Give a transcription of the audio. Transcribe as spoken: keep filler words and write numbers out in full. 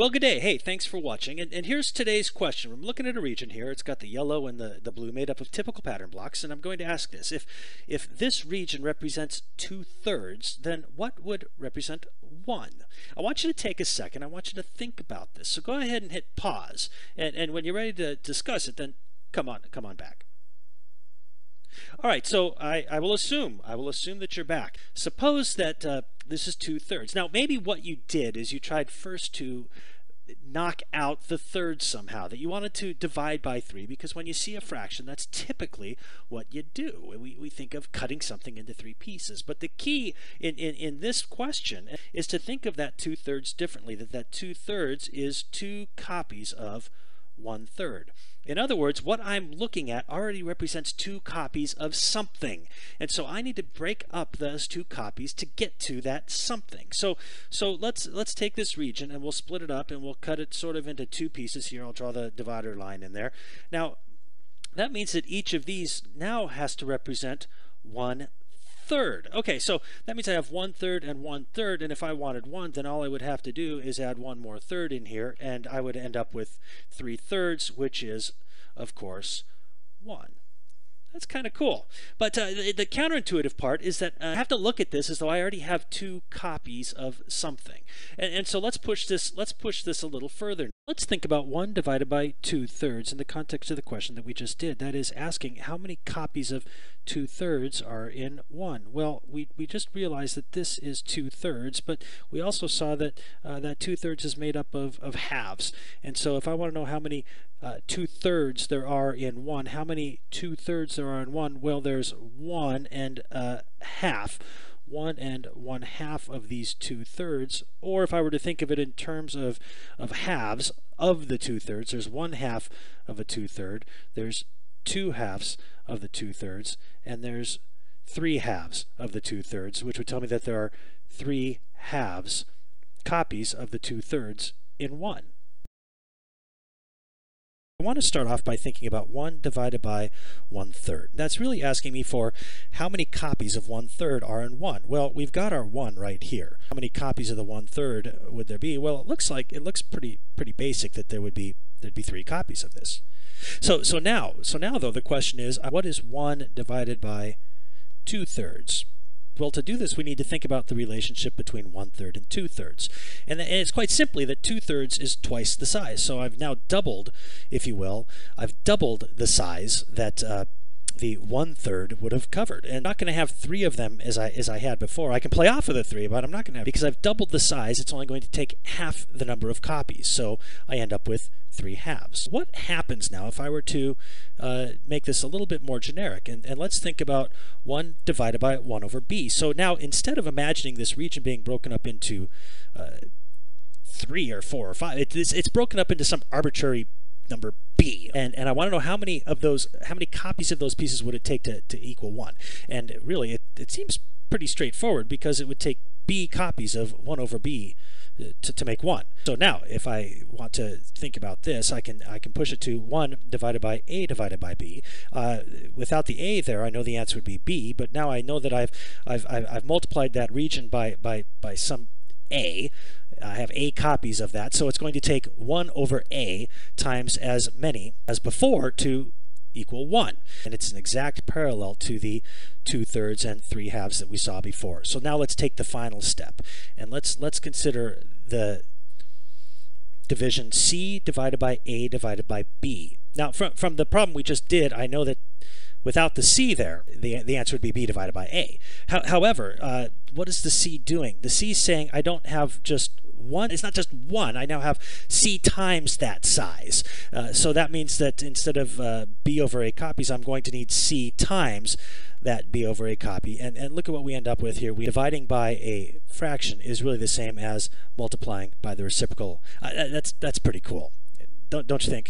Well, good day. Hey, thanks for watching. And, and here's today's question. I'm looking at a region here. It's got the yellow and the, the blue made up of typical pattern blocks. And I'm going to ask this. If, if this region represents two-thirds, then what would represent one? I want you to take a second. I want you to think about this. So go ahead and hit pause. And, and when you're ready to discuss it, then come on, come on back. All right, so I, I will assume, I will assume that you're back. Suppose that uh, this is two-thirds. Now, maybe what you did is you tried first to knock out the third somehow, that you wanted to divide by three, because when you see a fraction, that's typically what you do. We, we think of cutting something into three pieces. But the key in, in, in this question is to think of that two-thirds differently, that that two-thirds is two copies of one-third. In other words, what I'm looking at already represents two copies of something. And so I need to break up those two copies to get to that something. So so let's let's take this region and we'll split it up and we'll cut it sort of into two pieces here. I'll draw the divider line in there. Now, that means that each of these now has to represent one third. Okay, so that means I have one third and one third, and if I wanted one, then all I would have to do is add one more third in here, and I would end up with three thirds, which is, of course, one. That's kind of cool. But uh, the, the counterintuitive part is that uh, I have to look at this as though I already have two copies of something. And, and so let's push this, let's push this a little further. Let's think about one divided by two thirds in the context of the question that we just did. That is asking how many copies of two thirds are in one. Well, we, we just realized that this is two thirds, but we also saw that uh, that two thirds is made up of, of halves. And so if I want to know how many Uh, two-thirds there are in one. How many two-thirds there are in one? Well, there's one and a half. One and one half of these two-thirds, or if I were to think of it in terms of, of halves of the two-thirds, there's one half of a two-third, there's two halves of the two-thirds, and there's three halves of the two-thirds, which would tell me that there are three halves copies of the two-thirds in one. I want to start off by thinking about one divided by one third. That's really asking me for how many copies of one third are in one. Well, we've got our one right here. How many copies of the one third would there be? Well, it looks like it looks pretty pretty basic that there would be there'd be three copies of this. So so now so now though the question is, what is one divided by two thirds? Well, to do this, we need to think about the relationship between one-third and two-thirds. And, and it's quite simply that two-thirds is twice the size. So I've now doubled, if you will, I've doubled the size that uh, the one-third would have covered. And I'm not going to have three of them as I, as I had before. I can play off of the three, but I'm not going to have, because I've doubled the size, it's only going to take half the number of copies. So I end up with three halves. What happens now if I were to uh, make this a little bit more generic? And, and let's think about one divided by one over b. So now, instead of imagining this region being broken up into uh, three or four or five, it, it's, it's broken up into some arbitrary number b. And, and I want to know how many of those, how many copies of those pieces would it take to, to equal one? And really, it, it seems pretty straightforward, because it would take b copies of one over b to, to make one. So now, if I want to think about this, I can I can push it to one divided by a divided by b. Uh, without the a there, I know the answer would be b. But now I know that I've I've I've, I've multiplied that region by by by some a. I have a copies of that, so it's going to take one over a times as many as before to equal one. And it's an exact parallel to the two-thirds and three-halves that we saw before. So now let's take the final step, and let's let's consider the division c divided by a divided by b. Now, from, from the problem we just did, I know that without the c there, the, the answer would be b divided by a. How, however, uh, what is the c doing? The c is saying I don't have just one, it's not just one, I now have c times that size. Uh, so that means that instead of uh, b over a copies, I'm going to need c times that b over a copy. And, and look at what we end up with here. We, dividing by a fraction is really the same as multiplying by the reciprocal. Uh, that's, that's pretty cool, don't, don't you think?